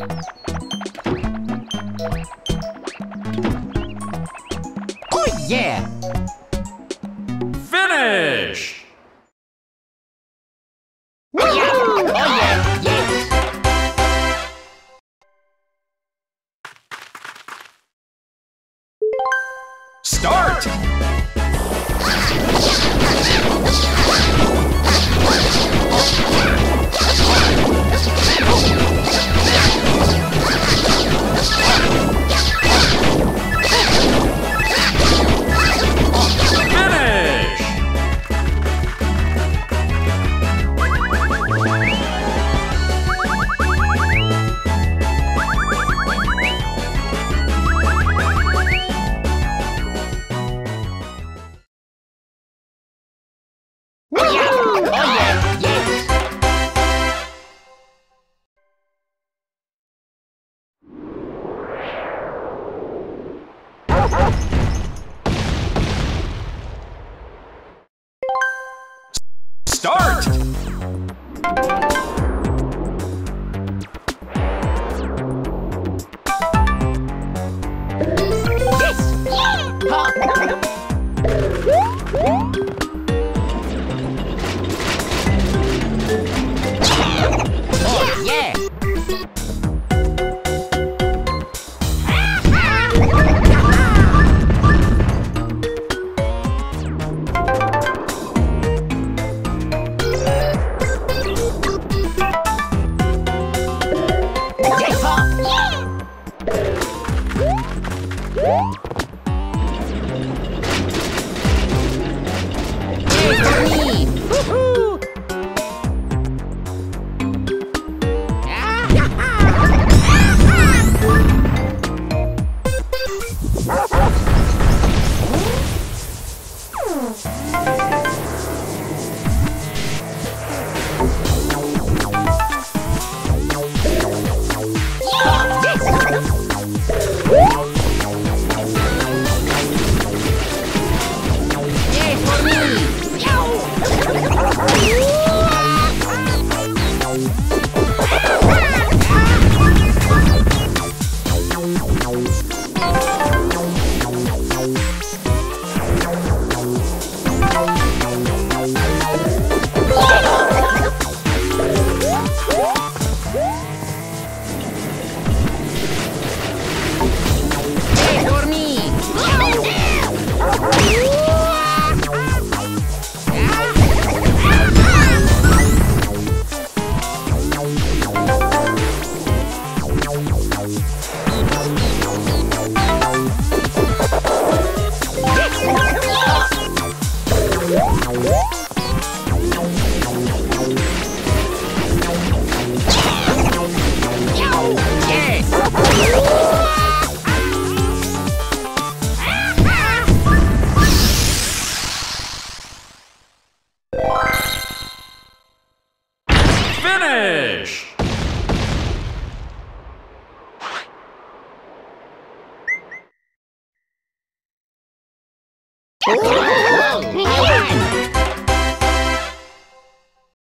Oh yeah! Finish! Oh yeah! Oh yeah! Yes! Start! Start! Yes! Yeah! Huh? Oh!